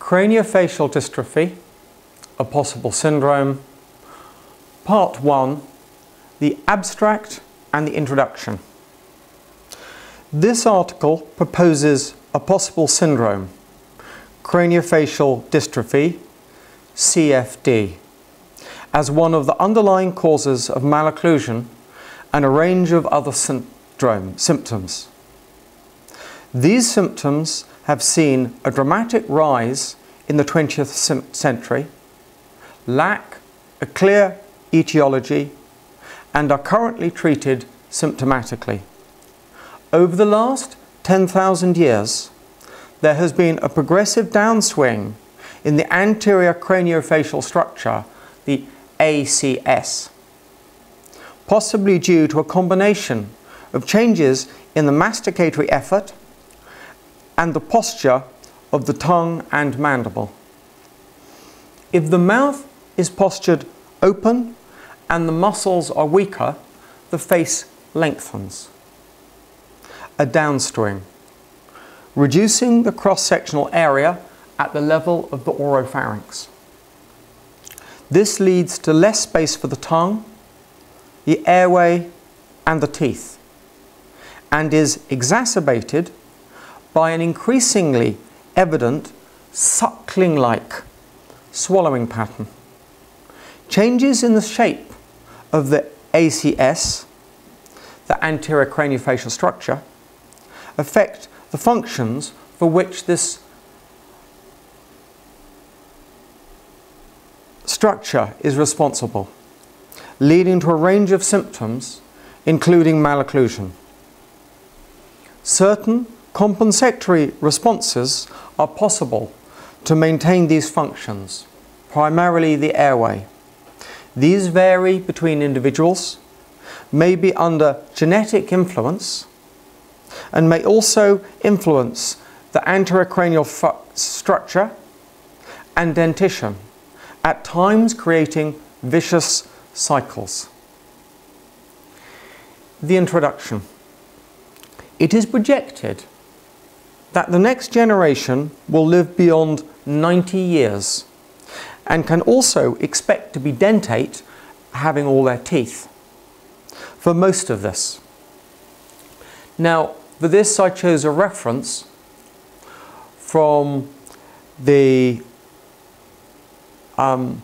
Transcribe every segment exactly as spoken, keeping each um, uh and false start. Craniofacial dystrophy, a possible syndrome. Part one, the abstract and the introduction. This article proposes a possible syndrome, craniofacial dystrophy, C F D, as one of the underlying causes of malocclusion and a range of other syndrome symptoms. These symptoms have seen a dramatic rise in the twentieth century, lack a clear etiology, and are currently treated symptomatically. Over the last ten thousand years, there has been a progressive downswing in the anterior craniofacial structure, the A C S, possibly due to a combination of changes in the masticatory effort and the posture of the tongue and mandible. If the mouth is postured open and the muscles are weaker, the face lengthens. A downswing, reducing the cross-sectional area at the level of the oropharynx. This leads to less space for the tongue, the airway, and the teeth, and is exacerbated by an increasingly evident suckling-like swallowing pattern. Changes in the shape of the A C S, the anterior craniofacial structure, affect the functions for which this structure is responsible, leading to a range of symptoms, including malocclusion. Certain compensatory responses are possible to maintain these functions, primarily the airway. These vary between individuals, may be under genetic influence, and may also influence the anterior cranial structure and dentition, at times creating vicious cycles. The introduction. It is projected that the next generation will live beyond ninety years and can also expect to be dentate, having all their teeth, for most of this. Now, for this I chose a reference from the um,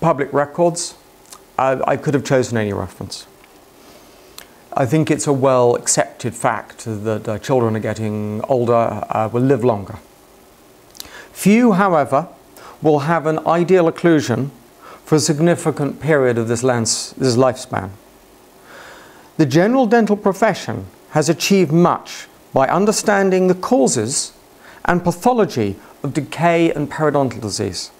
public records. I, I could have chosen any reference. I think it's a well-accepted fact that uh, children are getting older, uh, will live longer. Few, however, will have an ideal occlusion for a significant period of this, this lifespan. The general dental profession has achieved much by understanding the causes and pathology of decay and periodontal disease.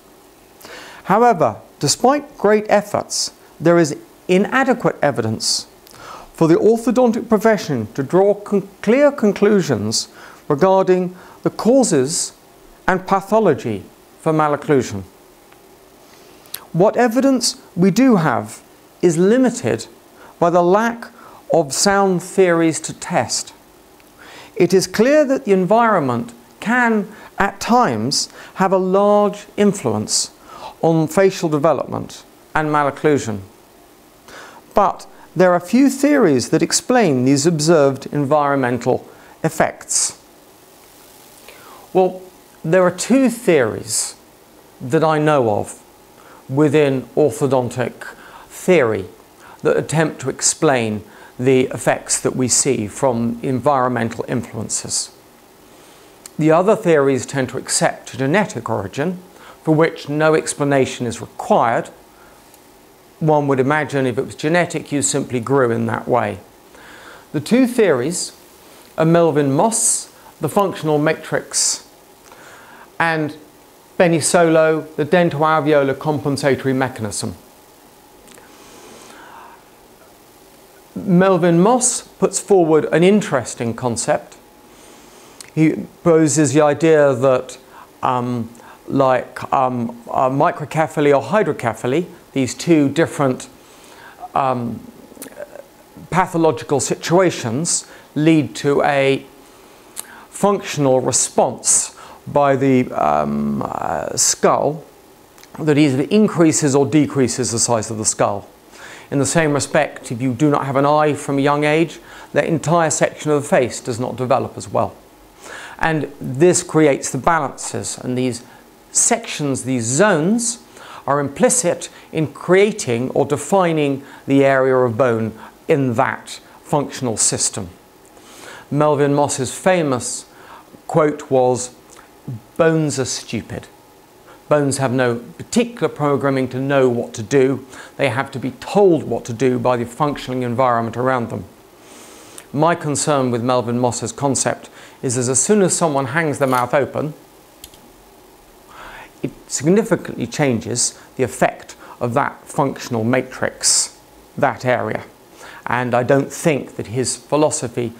However, despite great efforts, there is inadequate evidence for the orthodontic profession to draw con- clear conclusions regarding the causes and pathology for malocclusion. What evidence we do have is limited by the lack of sound theories to test. It is clear that the environment can, at times, have a large influence on facial development and malocclusion. But there are few theories that explain these observed environmental effects. Well, there are two theories that I know of within orthodontic theory that attempt to explain the effects that we see from environmental influences. The other theories tend to accept genetic origin, for which no explanation is required. One would imagine if it was genetic, you simply grew in that way. The two theories are Melvin Moss, the functional matrix, and Benny Solo, the dentoalveolar compensatory mechanism. Melvin Moss puts forward an interesting concept. He poses the idea that um, like um, uh, microcephaly or hydrocephaly, these two different um, pathological situations lead to a functional response by the um, uh, skull that either increases or decreases the size of the skull. In the same respect, if you do not have an eye from a young age, the entire section of the face does not develop as well. And this creates the balances, and these sections, these zones, are implicit in creating or defining the area of bone in that functional system. Melvin Moss's famous quote was, "Bones are stupid. Bones have no particular programming to know what to do. They have to be told what to do by the functioning environment around them." My concern with Melvin Moss's concept is that as soon as someone hangs their mouth open, it significantly changes the effect of that functional matrix, that area. And I don't think that his philosophy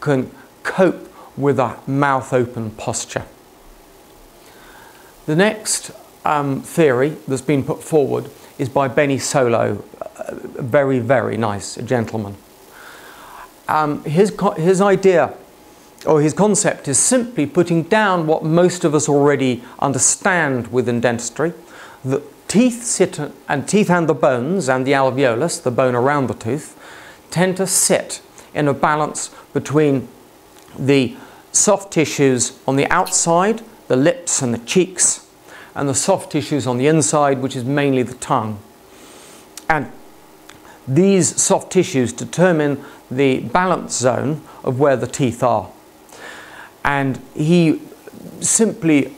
can cope with a mouth-open posture. The next um, theory that's been put forward is by Benny Solo, a very, very nice gentleman. Um, his, his idea, or his concept, is simply putting down what most of us already understand within dentistry, that teeth sit, and teeth and the bones, and the alveolus, the bone around the tooth, tend to sit in a balance between the soft tissues on the outside, the lips and the cheeks, and the soft tissues on the inside, which is mainly the tongue. And these soft tissues determine the balance zone of where the teeth are. And he simply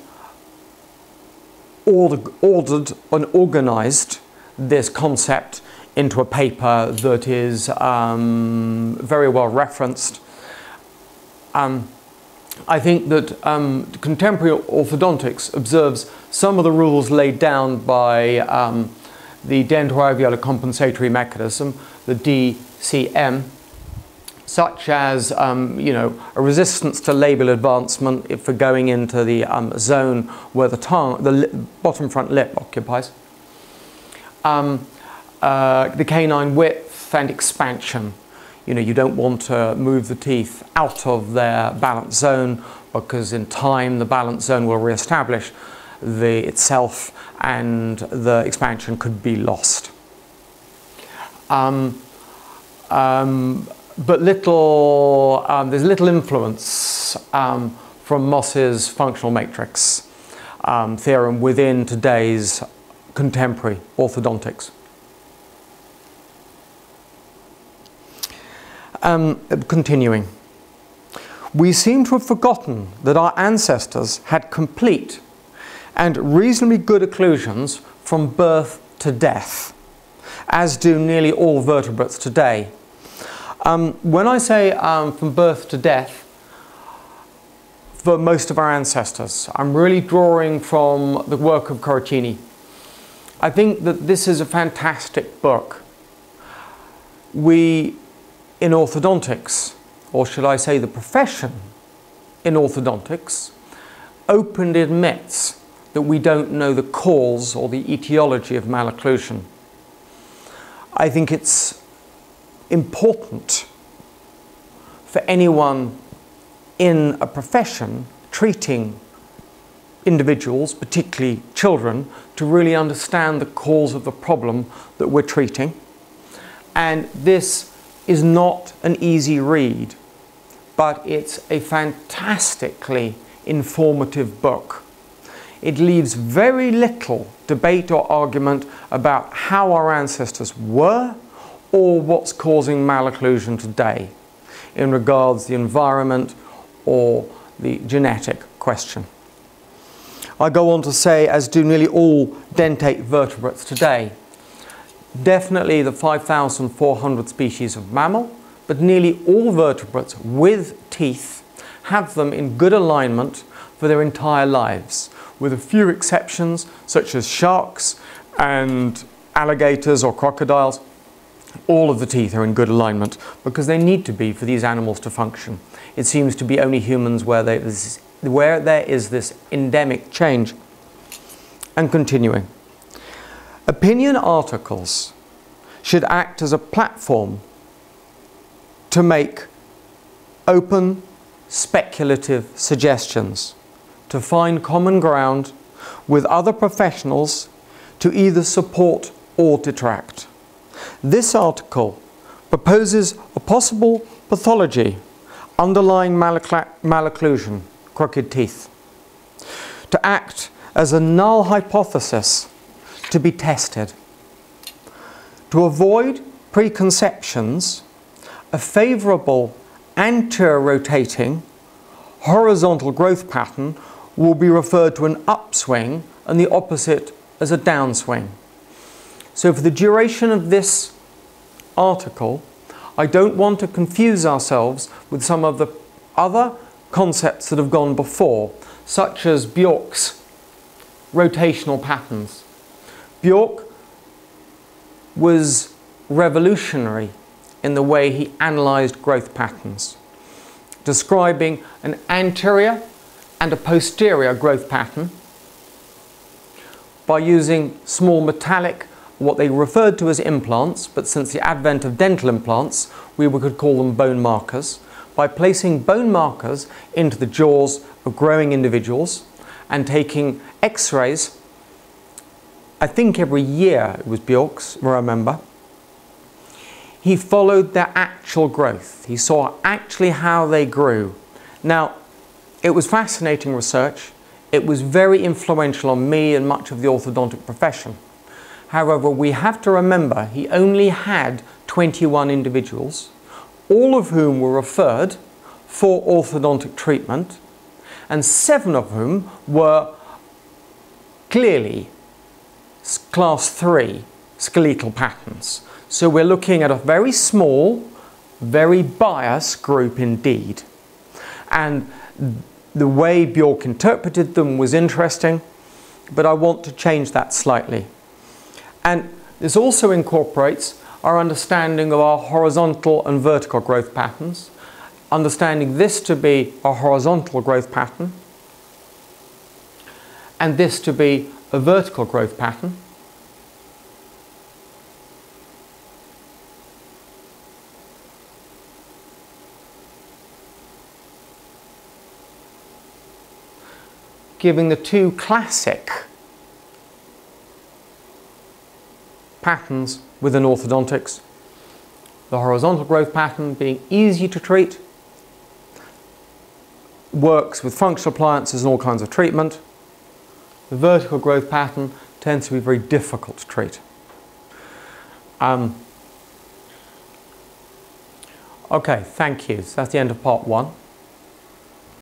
ordered, ordered and organized this concept into a paper that is um, very well referenced. Um, I think that um, contemporary orthodontics observes some of the rules laid down by um, the dento-alveolar compensatory mechanism, the D C M, such as um, you know, a resistance to label advancement if we're going into the um, zone where the tongue, the lip, bottom front lip occupies, um, uh, the canine width and expansion. You know, you don't want to move the teeth out of their balance zone, because in time the balance zone will reestablish the itself and the expansion could be lost. Um, um, but little, um, there's little influence um, from Moss's functional matrix um, theorem within today's contemporary orthodontics. Um, continuing, we seem to have forgotten that our ancestors had complete and reasonably good occlusions from birth to death, as do nearly all vertebrates today. Um, when I say um, from birth to death, for most of our ancestors, I'm really drawing from the work of Coricini. I think that this is a fantastic book. We in orthodontics, or should I say the profession in orthodontics, openly admits that we don't know the cause or the etiology of malocclusion. I think it's important for anyone in a profession treating individuals, particularly children, to really understand the cause of the problem that we're treating. And this is not an easy read, but it's a fantastically informative book. It leaves very little debate or argument about how our ancestors were or what's causing malocclusion today in regards to the environment or the genetic question. I go on to say, as do nearly all dentate vertebrates today, definitely the five thousand four hundred species of mammal, but nearly all vertebrates with teeth have them in good alignment for their entire lives, with a few exceptions such as sharks and alligators or crocodiles. All of the teeth are in good alignment because they need to be for these animals to function. It seems to be only humans where, they, where there is this endemic change. And continuing, opinion articles should act as a platform to make open, speculative suggestions, to find common ground with other professionals to either support or detract. This article proposes a possible pathology underlying malocclusion, crooked teeth, to act as a null hypothesis to be tested. To avoid preconceptions, a favourable anterior-rotating horizontal growth pattern will be referred to an upswing and the opposite as a downswing. So for the duration of this article, I don't want to confuse ourselves with some of the other concepts that have gone before, such as Björk's rotational patterns. Björk was revolutionary in the way he analysed growth patterns, describing an anterior and a posterior growth pattern by using small metallic, what they referred to as implants, but since the advent of dental implants, we could call them bone markers, by placing bone markers into the jaws of growing individuals and taking x-rays, I think every year, it was Björk's, remember, he followed their actual growth. He saw actually how they grew. Now, it was fascinating research. It was very influential on me and much of the orthodontic profession. However, we have to remember he only had twenty-one individuals, all of whom were referred for orthodontic treatment, and seven of whom were clearly class three skeletal patterns. So we're looking at a very small, very biased group indeed. And the way Björk interpreted them was interesting, but I want to change that slightly. And this also incorporates our understanding of our horizontal and vertical growth patterns, understanding this to be a horizontal growth pattern, and this to be a vertical growth pattern. Giving the two classic patterns within orthodontics, the horizontal growth pattern being easy to treat, works with functional appliances and all kinds of treatment. The vertical growth pattern tends to be very difficult to treat. Um, okay, thank you. So that's the end of part one.